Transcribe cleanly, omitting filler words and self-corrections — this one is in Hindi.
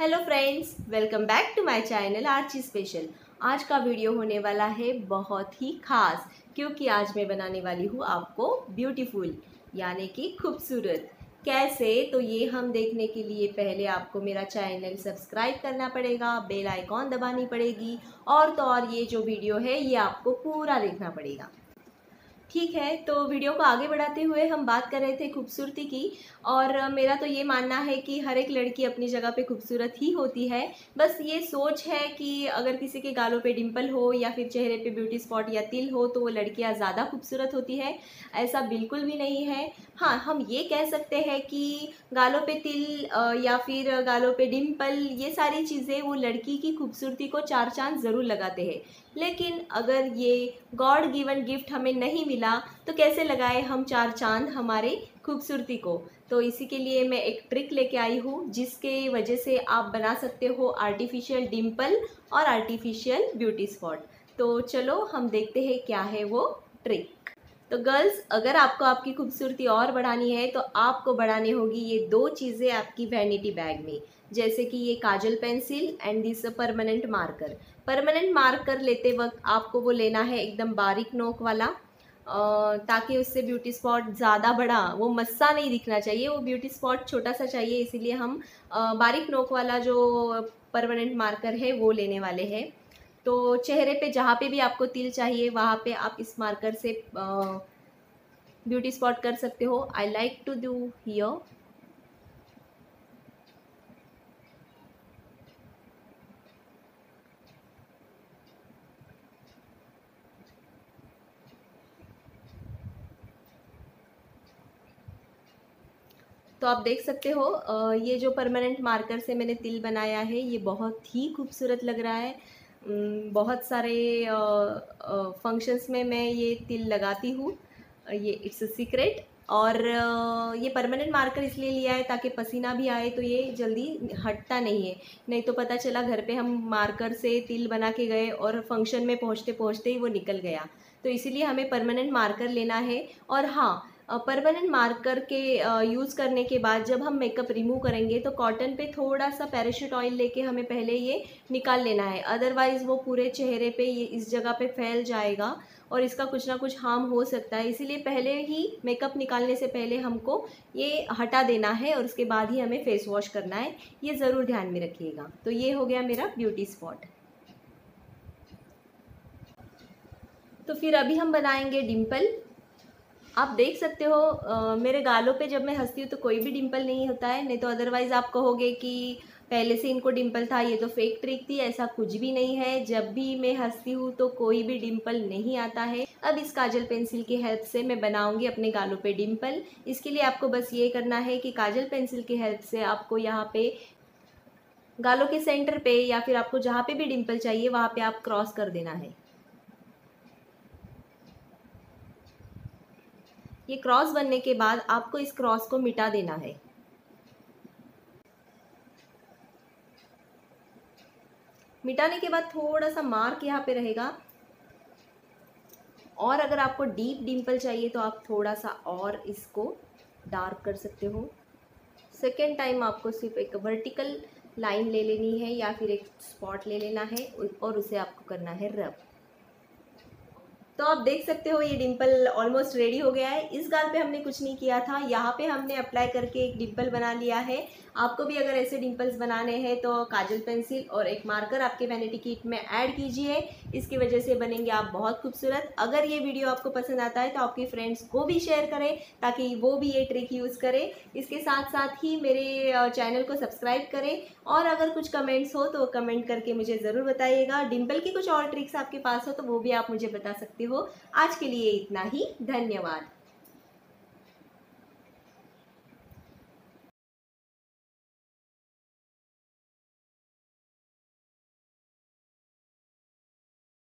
Hello friends, welcome back to my channel Archi special. आज का वीडियो होने वाला है बहुत ही ख़ास, क्योंकि आज मैं बनाने वाली हूँ आपको ब्यूटीफुल यानी कि खूबसूरत। कैसे, तो ये हम देखने के लिए पहले आपको मेरा चैनल सब्सक्राइब करना पड़ेगा, बेल आइकॉन दबानी पड़ेगी और तो और ये जो वीडियो है ये आपको पूरा देखना पड़ेगा। ठीक है, तो वीडियो को आगे बढ़ाते हुए हम बात कर रहे थे खूबसूरती की। और मेरा तो ये मानना है कि हर एक लड़की अपनी जगह पे खूबसूरत ही होती है। बस ये सोच है कि अगर किसी के गालों पे डिंपल हो या फिर चेहरे पे ब्यूटी स्पॉट या तिल हो तो वो लड़कियां ज़्यादा खूबसूरत होती है, ऐसा बिल्कुल भी नहीं है। हाँ, हम ये कह सकते हैं कि गालों पे तिल या फिर गालों पे डिम्पल, ये सारी चीज़ें वो लड़की की खूबसूरती को चार चांद ज़रूर लगाते हैं। लेकिन अगर ये गॉड गिवन गिफ्ट हमें नहीं मिला तो कैसे लगाए हम चार चांद हमारे खूबसूरती को। तो इसी के लिए मैं एक ट्रिक लेके आई हूँ, जिसके वजह से आप बना सकते हो आर्टिफिशियल डिम्पल और आर्टिफिशियल ब्यूटी स्पॉट। तो चलो हम देखते हैं क्या है वो ट्रिक। तो गर्ल्स, अगर आपको आपकी खूबसूरती और बढ़ानी है तो आपको बढ़ानी होगी ये दो चीज़ें आपकी वैनिटी बैग में, जैसे कि ये kajal pencil and this permanent marker. Permanent marker लेते वक्त आपको वो लेना है एकदम बारीक नोक वाला, ताकि उससे ब्यूटी स्पॉट ज़्यादा बड़ा, वो मस्सा नहीं दिखना चाहिए, वो ब्यूटी स्पॉट छोटा सा चाहिए। इसीलिए हम बारीक नोक वाला जो परमानेंट मार्कर है वो लेने वाले हैं। तो चेहरे पे जहाँ पे भी आपको तिल चाहिए वहाँ पे आप इस मार्कर से ब्यूटी स्पॉट कर सकते हो। I like to do here. तो आप देख सकते हो ये जो परमानेंट मार्कर से मैंने तिल बनाया है ये बहुत ही खूबसूरत लग रहा है। बहुत सारे फंक्शंस में मैं ये तिल लगाती हूँ, ये इट्स अ सीक्रेट। और ये परमानेंट मार्कर इसलिए लिया है ताकि पसीना भी आए तो ये जल्दी हटता नहीं है। नहीं तो पता चला घर पे हम मार्कर से तिल बना के गए और फंक्शन में पहुँचते पहुँचते ही वो निकल गया। तो इसीलिए हमें परमानेंट मार्कर लेना है। और हाँ, परमानेंट मार्कर के यूज़ करने के बाद जब हम मेकअप रिमूव करेंगे तो कॉटन पे थोड़ा सा पैराशूट ऑयल लेके हमें पहले ये निकाल लेना है, अदरवाइज़ वो पूरे चेहरे पे ये इस जगह पे फैल जाएगा और इसका कुछ ना कुछ हार्म हो सकता है। इसीलिए पहले ही मेकअप निकालने से पहले हमको ये हटा देना है और उसके बाद ही हमें फेस वॉश करना है, ये ज़रूर ध्यान में रखिएगा। तो ये हो गया मेरा ब्यूटी स्पॉट। तो फिर अभी हम बनाएंगे डिम्पल। आप देख सकते हो मेरे गालों पे जब मैं हंसती हूँ तो कोई भी डिंपल नहीं होता है, नहीं तो अदरवाइज़ आप कहोगे कि पहले से इनको डिंपल था, ये तो फेक ट्रिक थी। ऐसा कुछ भी नहीं है, जब भी मैं हंसती हूँ तो कोई भी डिंपल नहीं आता है। अब इस काजल पेंसिल की हेल्प से मैं बनाऊँगी अपने गालों पे डिंपल। इसके लिए आपको बस ये करना है कि काजल पेंसिल की हेल्प से आपको यहाँ पे गालों के सेंटर पे या फिर आपको जहाँ पे भी डिंपल चाहिए वहाँ पे आप क्रॉस कर देना है। ये क्रॉस बनने के बाद आपको इस क्रॉस को मिटा देना है। मिटाने के बाद थोड़ा सा मार्क यहाँ पे रहेगा। और अगर आपको डीप डिंपल चाहिए तो आप थोड़ा सा और इसको डार्क कर सकते हो। सेकेंड टाइम आपको सिर्फ एक वर्टिकल लाइन ले लेनी है या फिर एक स्पॉट ले लेना है और उसे आपको करना है रब। तो आप देख सकते हो ये डिंपल ऑलमोस्ट रेडी हो गया है। इस गाल पे हमने कुछ नहीं किया था, यहाँ पे हमने अप्लाई करके एक डिंपल बना लिया है। आपको भी अगर ऐसे डिंपल्स बनाने हैं तो काजल पेंसिल और एक मार्कर आपके वैनिटी किट में ऐड कीजिए। इसकी वजह से बनेंगे आप बहुत खूबसूरत। अगर ये वीडियो आपको पसंद आता है तो आपके फ्रेंड्स को भी शेयर करें ताकि वो भी ये ट्रिक यूज़ करें। इसके साथ साथ ही मेरे चैनल को सब्सक्राइब करें और अगर कुछ कमेंट्स हो तो कमेंट करके मुझे ज़रूर बताइएगा। डिंपल की कुछ और ट्रिक्स आपके पास हो तो वो भी आप मुझे बता सकते हो। आज के लिए इतना ही, धन्यवाद।